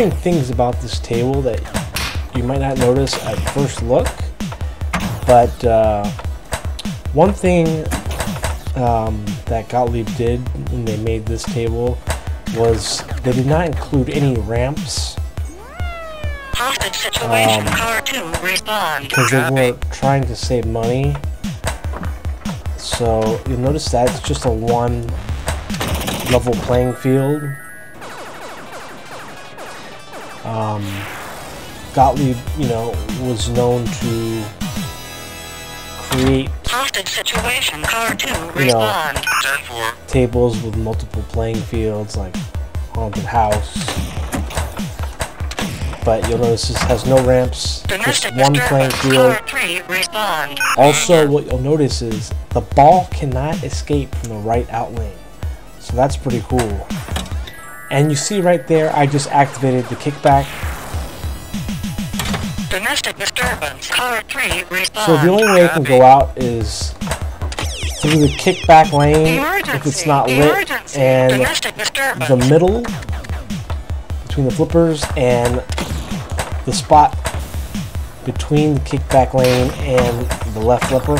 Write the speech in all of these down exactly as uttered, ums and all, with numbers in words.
interesting things about this table that you might not notice at first look, but uh, one thing um, that Gottlieb did when they made this table was they did not include any ramps. Hostage situation, car two, respond. Because they were trying to save money. So you'll notice that it's just a one level playing field. Um, Gottlieb, you know, was known to create hostage situation, car two, you know, tables with multiple playing fields, like Haunted House. But you'll notice this has no ramps, just one playing field. Also, what you'll notice is the ball cannot escape from the right out lane. So that's pretty cool. And you see right there, I just activated the kickback. Domestic disturbance. Car three, respond. So the only way it can go out is through the kickback lane emergency, if it's not lit, and the middle between the flippers and the spot between the kickback lane and the left flipper.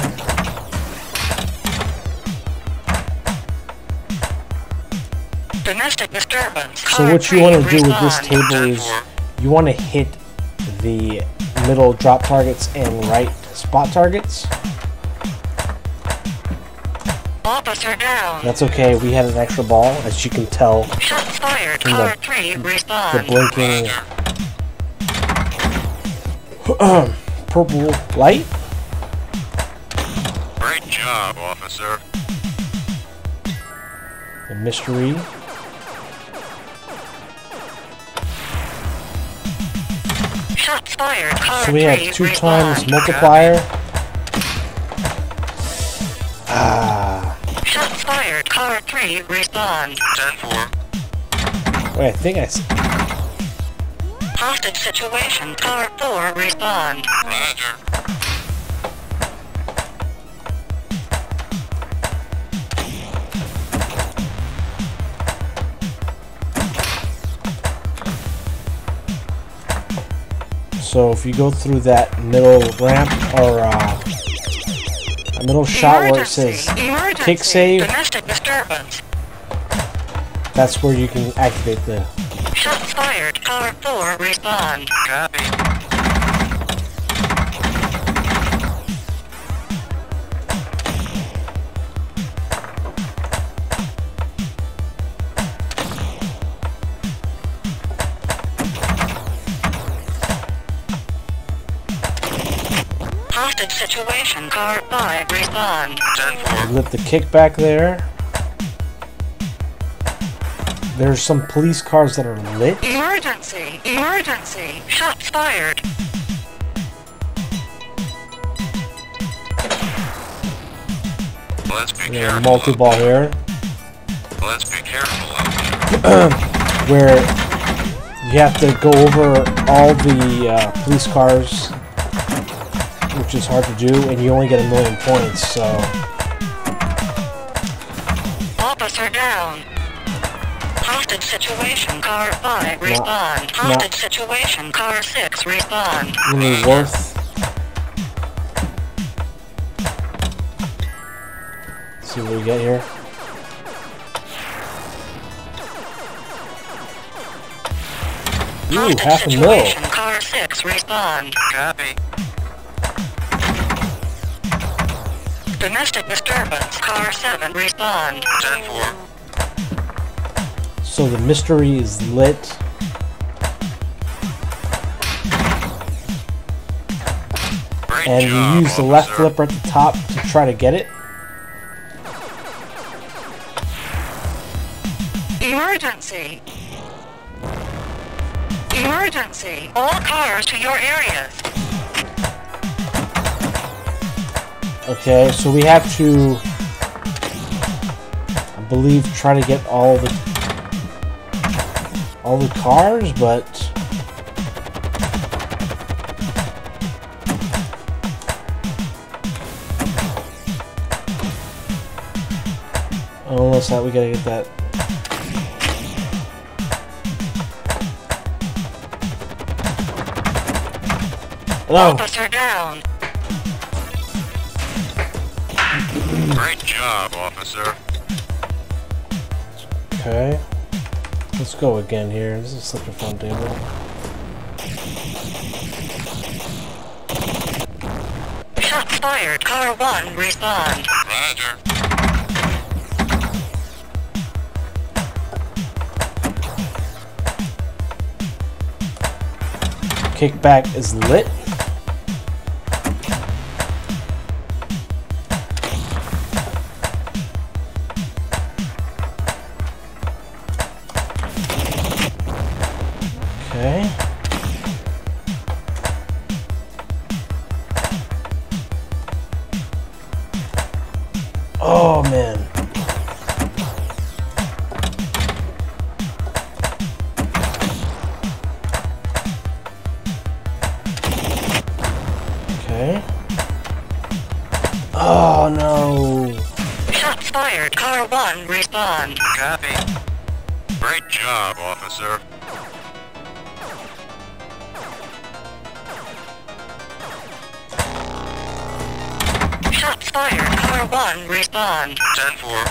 Domestic disturbance. So what you want to do with this table is you want to hit the middle drop targets and right spot targets. Officer down. That's okay, we had an extra ball, as you can tell shots fired, from the, three, the blinking purple light. Great job, officer. The mystery. Shots fired, car so we have two respond. Times multiplier. Ah. Shots fired, car three, respond. ten four. Wait, I think I see. Hostage situation, car four, respond. Roger. So if you go through that middle ramp, or uh, a middle shot emergency, where it says emergency, kick save, domestic disturbance. That's where you can activate the shots fired, car four, respond. Copy. Hostage situation, car five, respond. ten four. Lift the kickback there. There's some police cars that are lit. Emergency! Emergency! Shots fired! Let's be careful. Multi-ball here. Let's be careful out there. Where you have to go over all the uh, police cars, which is hard to do, and you only get a million points, so... Officer down. Hostage situation, car five, respond. Not, Hostage not. situation, car six, respond. Really worth. Let's see what we get here. Ooh, half a mil. Car six, respond. Copy. Domestic disturbance, car seven, respond. ten four. So the mystery is lit. Great and job, you use the left flipper at the top to try to get it. Emergency! Emergency! All cars to your areas! Okay, so we have to, I believe, try to get all the all the cars, but unless that we gotta get that. Hello. Officer down. Great job, officer. Okay. Let's go again here. This is such a fun table. Shots fired. Car one, respond. Roger. Kickback is lit. Okay. Oh man. Okay. Oh no. Shots fired. Car one, respond. Copy. Great job, officer. Shots fired. Car one, respond. ten four.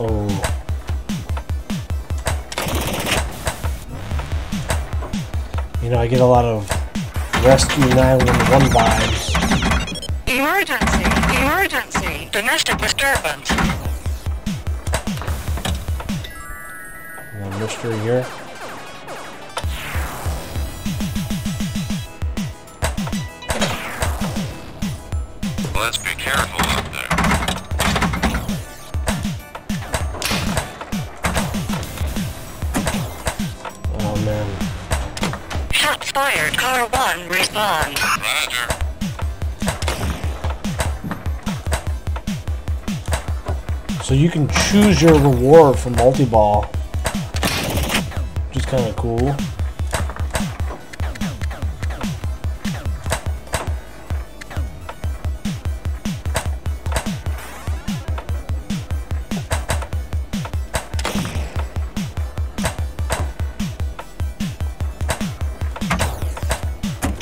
Oh. You know, I get a lot of Rescue nine one one vibes. Emergency! Emergency! Domestic disturbance! Mystery here. Let's be careful out there. Oh man. Shots fired. Car one, respond. Roger. So you can choose your reward for multi-ball. Kind of cool.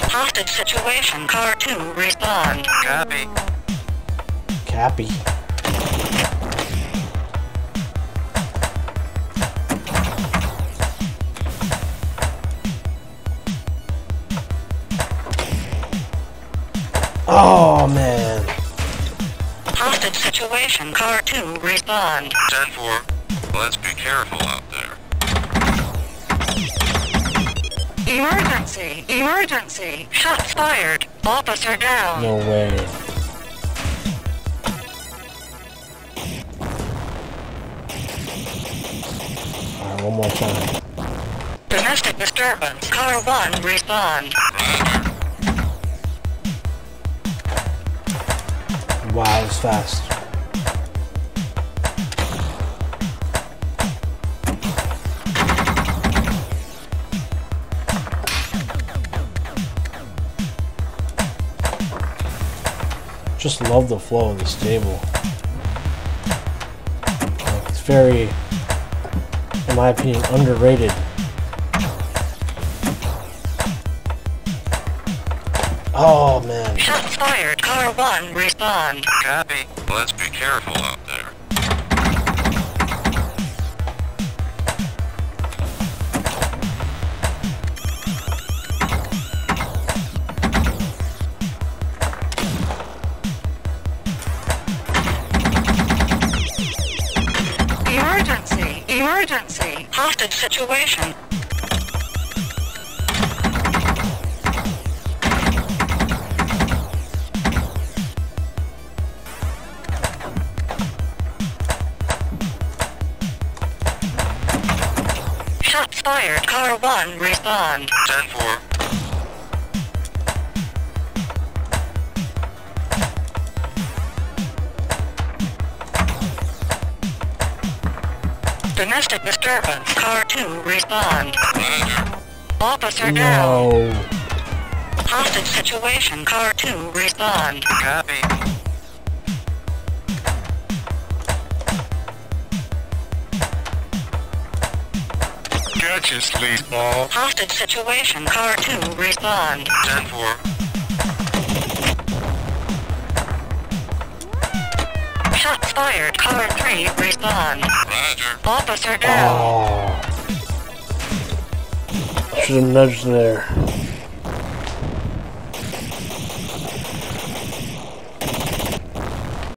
Hostage situation. Car two, respond. Copy. Copy. Oh man. Hostage situation. Car two, respond. ten four. Let's be careful out there. Emergency! Emergency! Shots fired. Officer down. No way. Alright, one more time. Domestic disturbance. Car one, respond. Wow, it was fast. Just love the flow of this table. It's very, in my opinion, underrated. Oh man. Shots fired. Car one, respond. Copy. Let's be careful out there. Emergency! Emergency! Hostage situation. Shots fired. Car one, respond. ten four. Domestic disturbance. Car two, respond. Officer down. No. Hostage situation. Car two, respond. Copy. Judges lead all. Hostage situation. Car two, respond. ten four. Shots fired. Car three, respond. Roger. Officer down. Oh. Should have nudged there.